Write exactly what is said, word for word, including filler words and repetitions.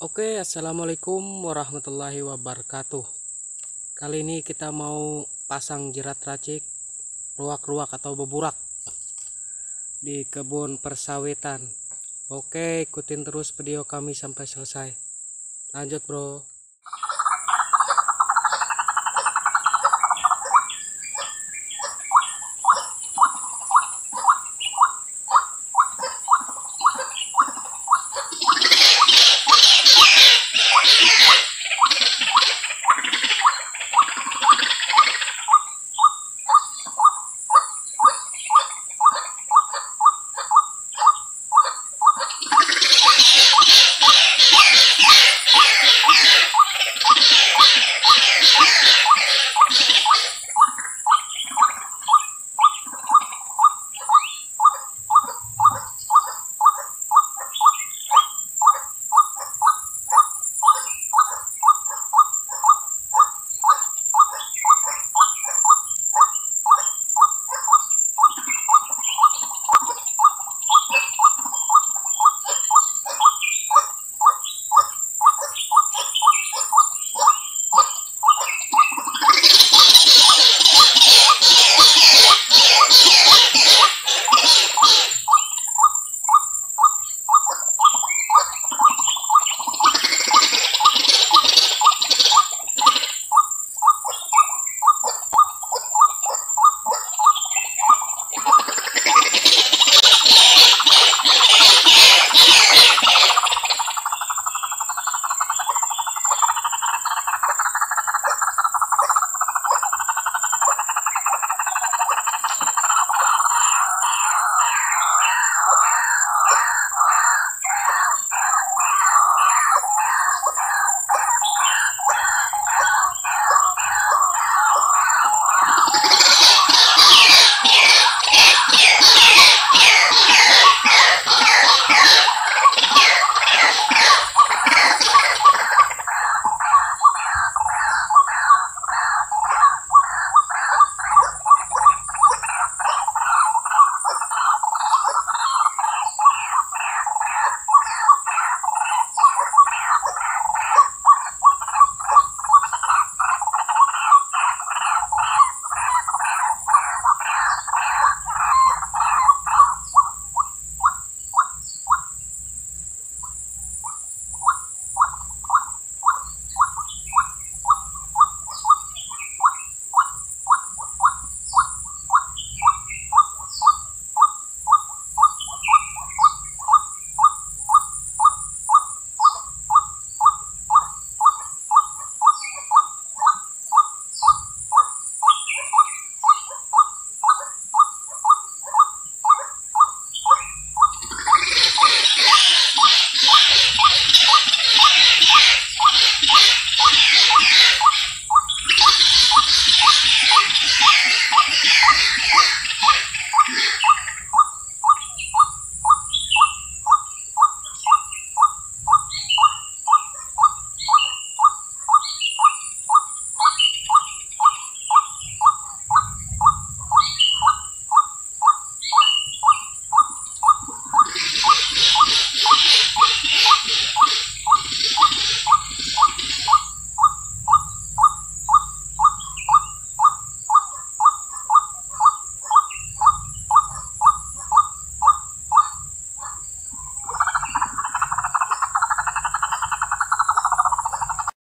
Oke, assalamualaikum warahmatullahi wabarakatuh. Kali ini kita mau pasang jerat racik ruak-ruak atau beburak di kebun persawitan. Oke, ikutin terus video kami sampai selesai. Lanjut, bro.